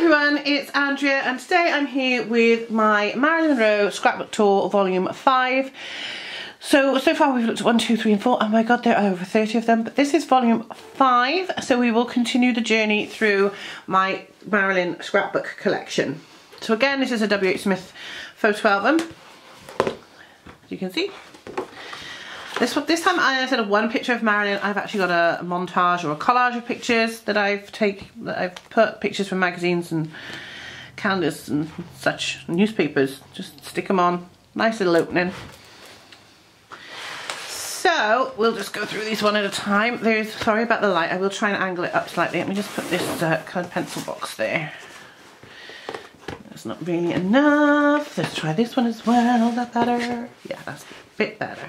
everyone, it's Andrea, and today I'm here with my Marilyn Monroe Scrapbook Tour Volume 5. So far we've looked at 1, 2, 3 and 4. Oh my god, there are over 30 of them, but this is Volume 5, so we will continue the journey through my Marilyn scrapbook collection. So again, this is a WH Smith photo album, as you can see. This time, instead of one picture of Marilyn, I've actually got a montage or a collage of pictures that I've put pictures from magazines and calendars and such, newspapers. Just stick them on. Nice little opening. So we'll just go through these one at a time. There's, sorry about the light. I will try and angle it up slightly. Let me just put this coloured pencil box there. That's not really enough. Let's try this one as well. Is that better? Yeah, that's a bit better.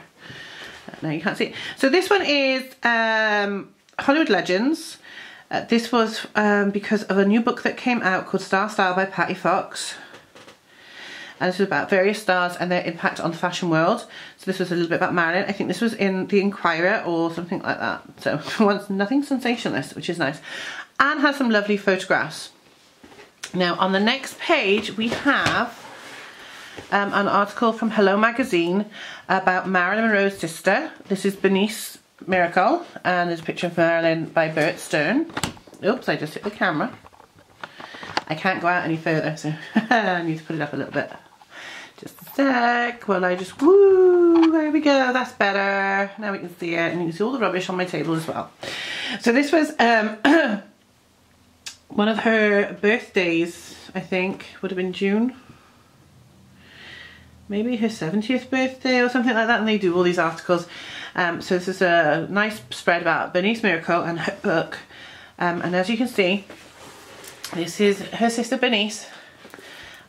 No, you can't see it. So this one is Hollywood Legends. This was because of a new book that came out called Star Style by Patty Fox. And this is about various stars and their impact on the fashion world. So this was a little bit about Marilyn. I think this was in The Enquirer or something like that. So for once, nothing sensationalist, which is nice. And has some lovely photographs. Now on the next page we have an article from Hello! Magazine about Marilyn Monroe's sister. This is Bernice Miracle, and there's a picture of Marilyn by Bert Stern. Oops, I just hit the camera. I can't go out any further, so I need to put it up a little bit. Just a sec, while I just, woo, there we go, that's better. Now we can see it, and you can see all the rubbish on my table as well. So this was one of her birthdays, I think, would have been June. Maybe her 70th birthday or something like that, and they do all these articles. So this is a nice spread about Bernice Miracle and her book. And as you can see, this is her sister Bernice.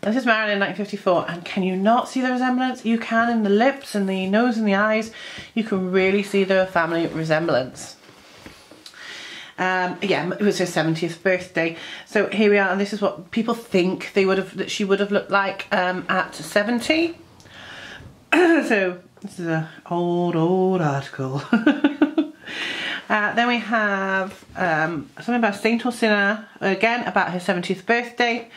This is Marilyn in 1954, and can you not see the resemblance? You can in the lips and the nose and the eyes. You can really see the family resemblance. Yeah, it was her 70th birthday. So here we are, and this is what people think they would have, that she would have looked like at 70. So this is an old article. Then we have something about Saint or Sinner, again about her 70th birthday.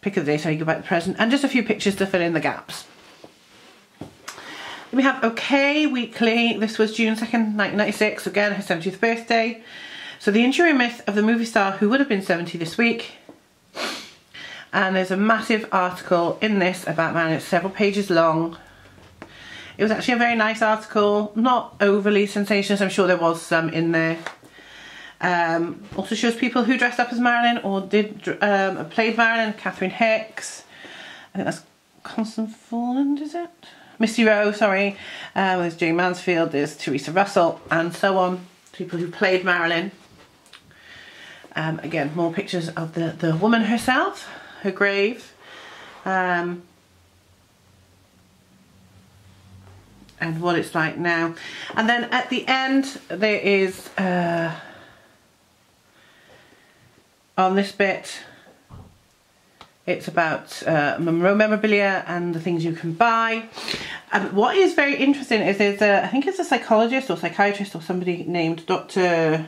Pick of the day, so you go about the present, and just a few pictures to fill in the gaps. Then we have OK Weekly. This was June 2nd, 1996, again her 70th birthday. So the injury myth of the movie star who would have been 70 this week. And there's a massive article in this about Marilyn. It's several pages long. It was actually a very nice article, not overly sensationalist. I'm sure there was some in there. Also shows people who dressed up as Marilyn or did played Marilyn. Catherine Hicks. I think that's Constance Forland, is it? Missy Rowe, sorry. There's Jane Mansfield. There's Teresa Russell, and so on. People who played Marilyn. Again, more pictures of the woman herself, her grave. And what it's like now. And then at the end there is, on this bit, it's about Monroe memorabilia and the things you can buy. What is very interesting is there's a, I think it's a psychologist or psychiatrist or somebody named Dr.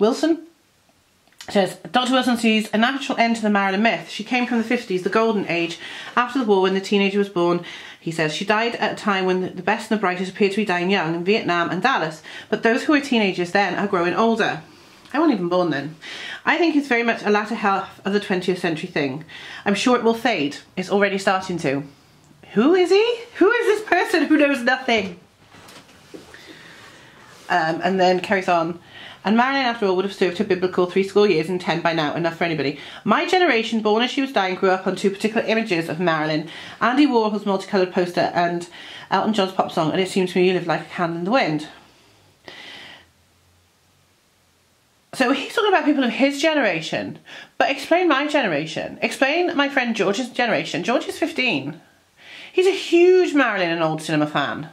Wilson. It says, Dr. Wilson sees a natural end to the Marilyn myth. She came from the 50s, the golden age, after the war when the teenager was born. He says she died at a time when the best and the brightest appeared to be dying young in Vietnam and Dallas, but those who were teenagers then are growing older. I wasn't even born then. I think it's very much a latter half of the 20th century thing. I'm sure it will fade. It's already starting to. Who is he? Who is this person who knows nothing? And then carries on. And Marilyn, after all, would have served her biblical 70 years and 10 by now, enough for anybody. My generation, born as she was dying, grew up on two particular images of Marilyn. Andy Warhol's multicoloured poster and Elton John's pop song, and it seemed to me you lived like a candle in the wind. So he's talking about people of his generation, but explain my generation. Explain my friend George's generation. George is 15. He's a huge Marilyn and old cinema fan.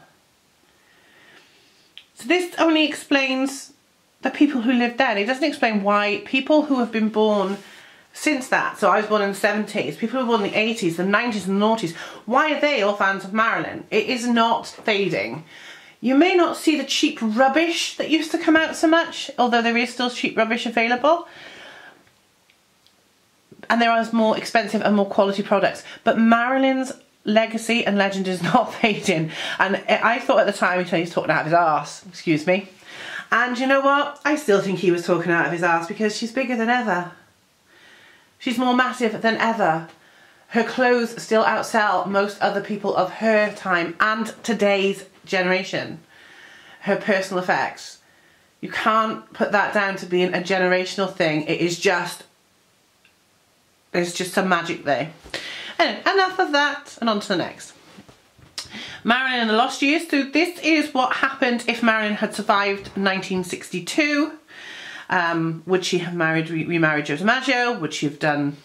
So this only explains the people who lived then. It doesn't explain why people who have been born since that, so I was born in the 70s, people who were born in the 80s, the 90s and the noughties, why are they all fans of Marilyn? It is not fading. You may not see the cheap rubbish that used to come out so much, although there is still cheap rubbish available, and there are more expensive and more quality products, but Marilyn's legacy and legend is not fading. And I thought at the time he was talking out of his arse, excuse me. And you know what? I still think he was talking out of his arse, because she's bigger than ever. She's more massive than ever. Her clothes still outsell most other people of her time and today's generation. Her personal effects. You can't put that down to being a generational thing. It is just, there's just some magic there. Anyway, enough of that and on to the next. Marilyn in the lost years. So this is what happened if Marilyn had survived 1962. Would she have remarried Joe DiMaggio? Would she have done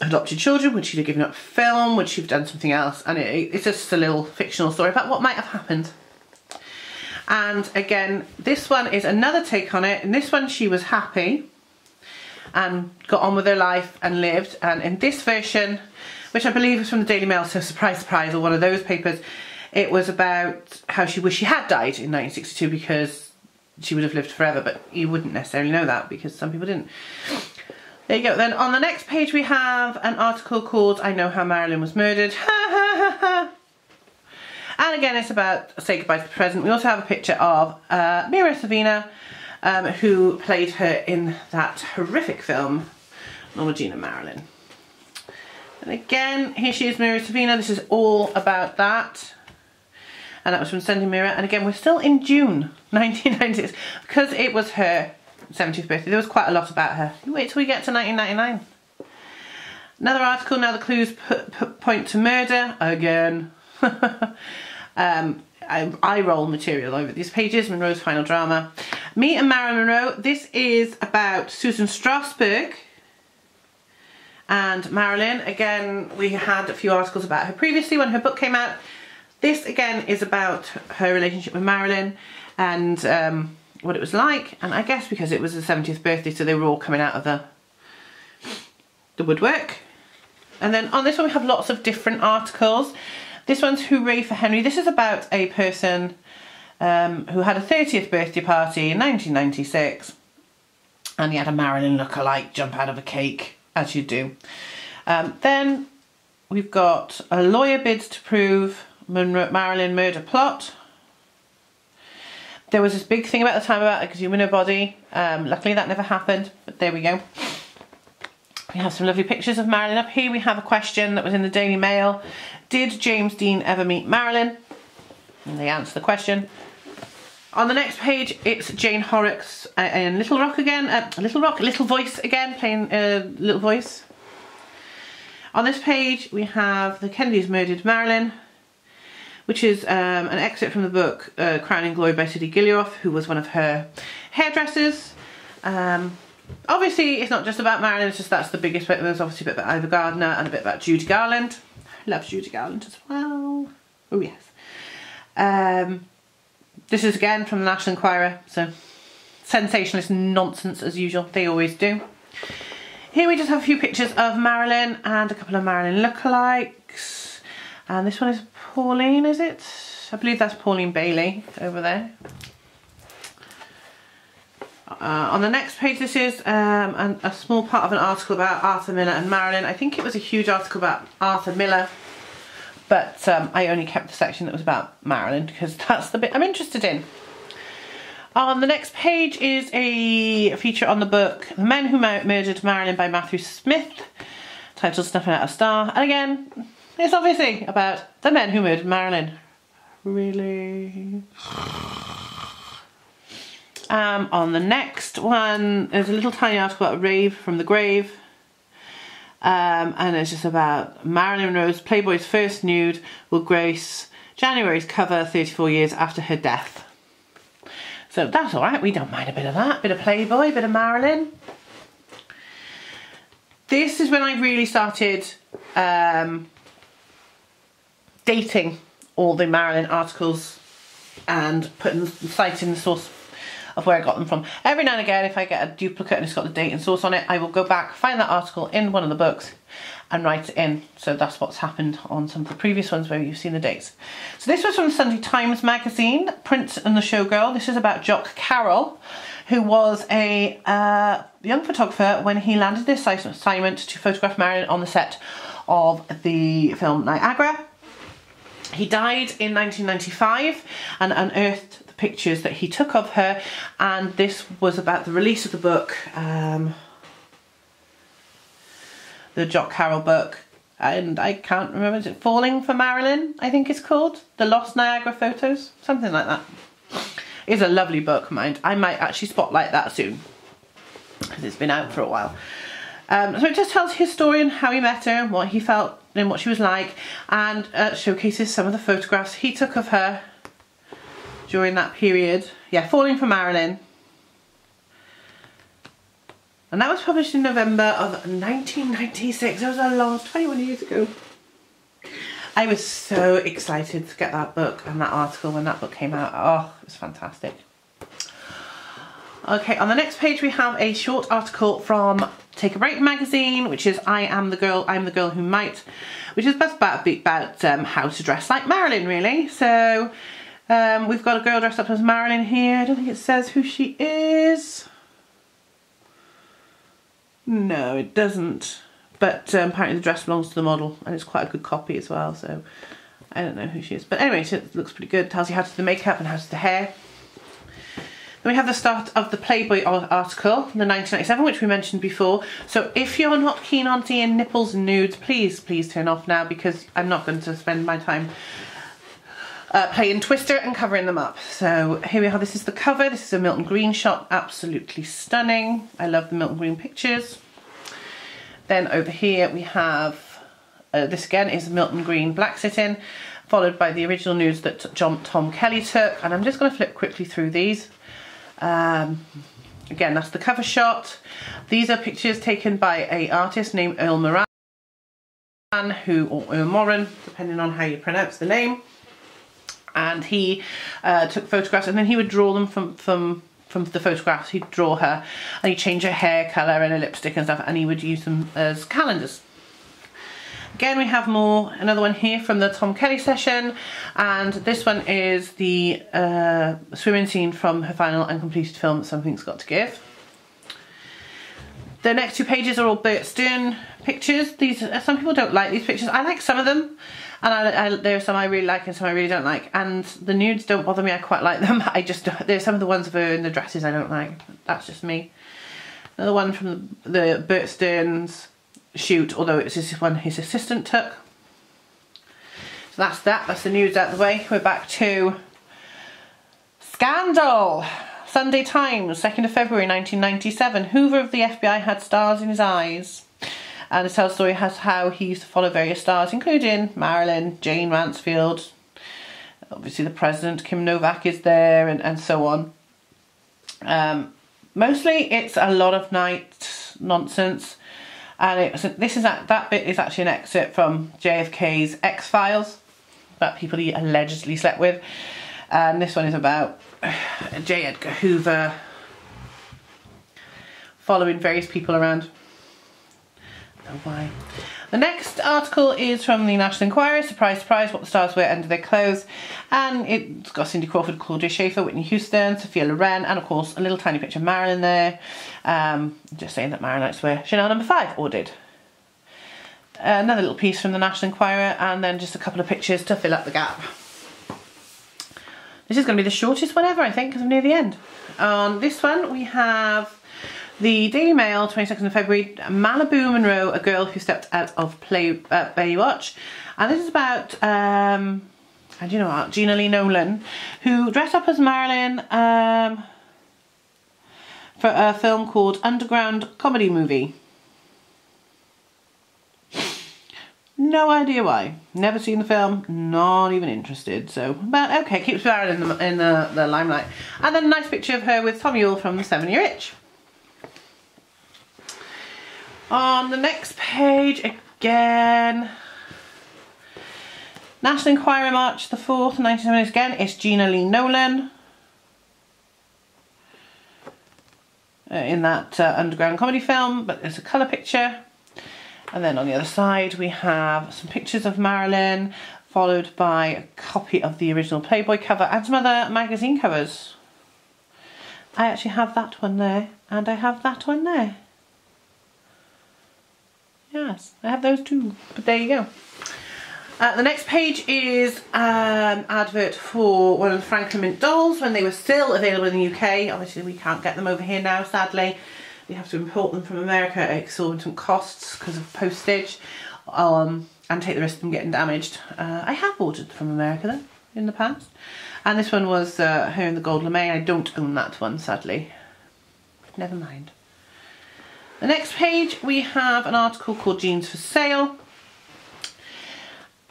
adopted children? Would she have given up film? Would she have done something else? And it's just a little fictional story about what might have happened. And again, this one is another take on it. In this one, she was happy and got on with her life and lived. And in this version, which I believe is from the Daily Mail, so surprise, surprise, or one of those papers, it was about how she wished she had died in 1962 because she would have lived forever, but you wouldn't necessarily know that because some people didn't. There you go. Then on the next page, we have an article called I Know How Marilyn Was Murdered. And again, it's about Say Goodbye to the Present. We also have a picture of Mira Savina, who played her in that horrific film, Norma Jean and Marilyn. And again, here she is, Mira Savina. This is all about that. And that was from Sunday Mirror. And again, we're still in June 1996 because it was her 70th birthday. There was quite a lot about her. You wait till we get to 1999. Another article, now the clues point to murder. Again. I roll material over these pages. Monroe's final drama. Me and Marilyn Monroe. This is about Susan Strasberg and Marilyn. Again, we had a few articles about her previously when her book came out. This again is about her relationship with Marilyn and what it was like. And I guess because it was the 70th birthday, so they were all coming out of the woodwork. And then on this one we have lots of different articles. This one's Hooray for Henry. This is about a person who had a 30th birthday party in 1996 and he had a Marilyn look-alike jump out of a cake, as you do. Then we've got a lawyer bids to prove Marilyn murder plot. There was this big thing about the time about a human body. Luckily that never happened, but there we go. We have some lovely pictures of Marilyn up here. We have a question that was in the Daily Mail. Did James Dean ever meet Marilyn? And they answer the question. On the next page, it's Jane Horrocks in Little Rock again. Little Voice again, playing Little Voice. On this page, we have The Kennedys Murdered Marilyn, which is an excerpt from the book Crowning Glory by Sydney Guilaroff, who was one of her hairdressers. Obviously, it's not just about Marilyn, it's just that's the biggest bit. There's obviously a bit about Ivor Gardner and a bit about Judy Garland. I love Judy Garland as well. Oh, yes. This is again from the National Enquirer, so sensationalist nonsense as usual, they always do. Here we just have a few pictures of Marilyn and a couple of Marilyn lookalikes. And this one is Pauline, is it? I believe that's Pauline Bailey over there. On the next page, this is a small part of an article about Arthur Miller and Marilyn. I think it was a huge article about Arthur Miller, but I only kept the section that was about Marilyn because that's the bit I'm interested in. On the next page is a feature on the book The Men Who Murdered Marilyn by Matthew Smith, titled Snuffing Out a Star. And again, it's obviously about the men who murdered Marilyn. Really? On the next one, there's a little tiny article about Rave from the Grave. And it's just about Marilyn Monroe's Playboy's first nude will grace January's cover 34 years after her death. So that's alright, we don't mind a bit of that. Bit of Playboy, bit of Marilyn. This is when I really started dating all the Marilyn articles and putting citing the source of where I got them from. Every now and again, if I get a duplicate and it's got the date and source on it, I will go back, find that article in one of the books and write it in. So that's what's happened on some of the previous ones where you've seen the dates. So this was from Sunday Times Magazine, Prince and the Showgirl. This is about Jock Carroll, who was a young photographer when he landed this assignment to photograph Marilyn on the set of the film Niagara. He died in 1995 and unearthed the pictures that he took of her, and this was about the release of the book, the Jock Carroll book, and I can't remember, is it Falling for Marilyn, I think it's called? The Lost Niagara Photos, something like that. It's a lovely book, mind. I might actually spotlight that soon, because it's been out for a while. So it just tells his story and how he met her and what he felt and what she was like, and showcases some of the photographs he took of her during that period. Yeah, Falling for Marilyn. And that was published in November of 1996. That was a long 21 years ago. I was so excited to get that book and that article when that book came out. Oh, it was fantastic. Okay, on the next page we have a short article from Take a Break magazine, which is I'm the Girl Who Might, which is about how to dress like Marilyn, really. So we've got a girl dressed up as Marilyn here. I don't think it says who she is. No, it doesn't. But apparently the dress belongs to the model, and it's quite a good copy as well, so I don't know who she is. But anyway, so it looks pretty good. Tells you how to do the makeup and how to do the hair. Then we have the start of the Playboy article, the 1997, which we mentioned before. So if you're not keen on seeing nipples and nudes, please turn off now, because I'm not going to spend my time playing Twister and covering them up. So here we are, this is the cover. This is a Milton Greene shot, absolutely stunning. I love the Milton Greene pictures. Then over here we have, this again is Milton Greene black sit-in, followed by the original nudes that Tom Kelly took. And I'm just going to flip quickly through these. Again, that's the cover shot. These are pictures taken by an artist named Earl Moran, or Earl Moran, depending on how you pronounce the name. And he took photographs, and then he would draw them from the photographs. He'd draw her, and he'd change her hair colour and her lipstick and stuff, and he would use them as calendars. Again, we have more, another one here from the Tom Kelly session, and this one is the swimming scene from her final uncompleted film, Something's Got to Give. The next two pages are all Bert Stern pictures. These, some people don't like these pictures. I like some of them, and there are some I really like and some I really don't like. And the nudes don't bother me. I quite like them. I just, there's some of the ones of her in the dresses I don't like. That's just me. Another one from the Bert Stern's shoot, although it was this one his assistant took. So that's that. That's the nudes out of the way. We're back to Scandal. Sunday Times, 2nd of February 1997. Hoover of the FBI had stars in his eyes. And it tells the story as how he used to follow various stars, including Marilyn, Jane Mansfield, obviously the president, Kim Novak is there, and so on. Mostly it's a lot of night nonsense. And that bit is actually an excerpt from JFK's X-Files about people he allegedly slept with. And this one is about J. Edgar Hoover following various people around. I don't know why. The next article is from the National Enquirer. Surprise, surprise, what the stars wear under their clothes. And it's got Cindy Crawford, Claudia Schiffer, Whitney Houston, Sophia Loren, and of course a little tiny picture of Marilyn there. Just saying that Marilyn likes to wear Chanel No. 5, or did. Another little piece from the National Enquirer, and then just a couple of pictures to fill up the gap. This is going to be the shortest one ever, I think, because I'm near the end. On this one, we have the Daily Mail, 22nd of February, Malibu Monroe, a girl who stepped out of Baywatch. And this is about, and you know what, Gina Lee Nolan, who dressed up as Marilyn for a film called Underground Comedy Movie. No idea why. Never seen the film, not even interested. So, but okay, keeps Marilyn in the limelight. And then a nice picture of her with Tom Yule from The 7 Year Itch. On the next page again, National Enquirer, March the 4th, 1970, again, it's Gina Lee Nolan in that underground comedy film, but there's a colour picture. And then on the other side we have some pictures of Marilyn, followed by a copy of the original Playboy cover and some other magazine covers. I actually have that one there, and I have that one there. Yes, I have those two, but there you go. The next page is an advert for one of the Franklin Mint dolls when they were still available in the UK. Obviously we can't get them over here now, sadly. We have to import them from America at exorbitant costs because of postage, and take the risk of them getting damaged. I have ordered from America though, in the past. And this one was her in the gold lame. I don't own that one, sadly. Never mind. The next page we have an article called Jeans for Sale.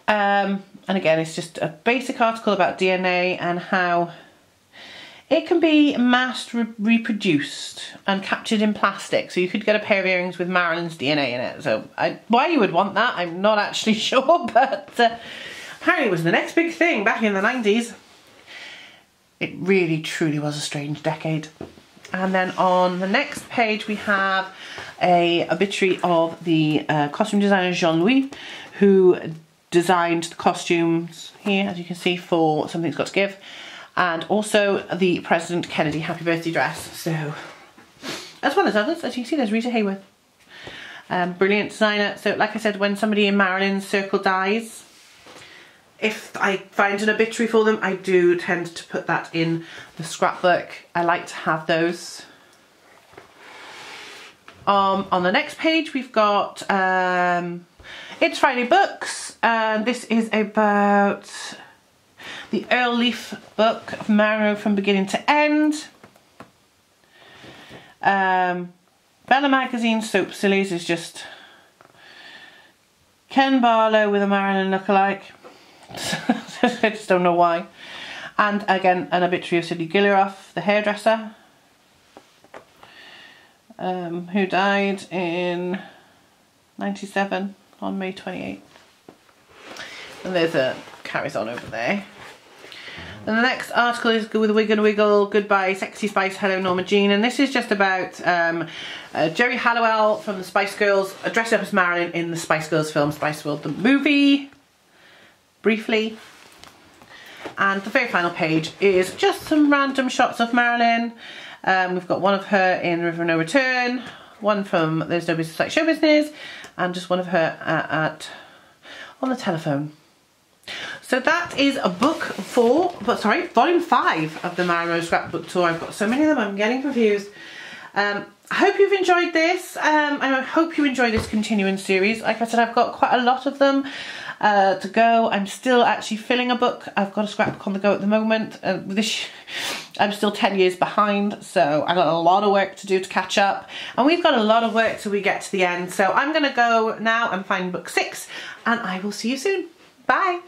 And again, it's just a basic article about DNA and how it can be mass reproduced and captured in plastic. So you could get a pair of earrings with Marilyn's DNA in it. So why you would want that, I'm not actually sure, but apparently it was the next big thing back in the 90s. It really, truly was a strange decade. And then on the next page we have a obituary of the costume designer Jean-Louis, who designed the costumes here, as you can see, for Something's Got to Give, and also the President Kennedy Happy Birthday dress, so, as well as others. As you can see, there's Rita Hayworth, brilliant designer. So like I said, when somebody in Marilyn's circle dies, if I find an obituary for them, I do tend to put that in the scrapbook. I like to have those. On the next page we've got It's Friday Books, and this is about the Earl Leaf book of Marilyn from beginning to end. Bella Magazine Soap Sillies is just Ken Barlow with a Marilyn lookalike. I just don't know why. And again, an obituary of Sydney Guilaroff, the hairdresser, who died in 97. On May 28th. And there's a carries on over there. And the next article is With a Wig and a Wiggle, Goodbye Sexy Spice, Hello Norma Jean. And this is just about Jerry Halliwell from the Spice Girls dressed up as Marilyn in the Spice Girls film Spice World, the movie, briefly. And the very final page is just some random shots of Marilyn. We've got one of her in River of No Return, one from There's No Business Like Show Business, and just one of her on the telephone. So that is a volume 5 of the Marilyn Monroe scrapbook tour. I've got so many of them, I'm getting confused. I hope you've enjoyed this. I hope you enjoy this continuing series. Like I said, I've got quite a lot of them to go. I'm still actually filling a book. I've got a scrapbook on the go at the moment. I'm still 10 years behind, so I've got a lot of work to do to catch up. And we've got a lot of work till we get to the end. So I'm going to go now and find book 6, and I will see you soon. Bye.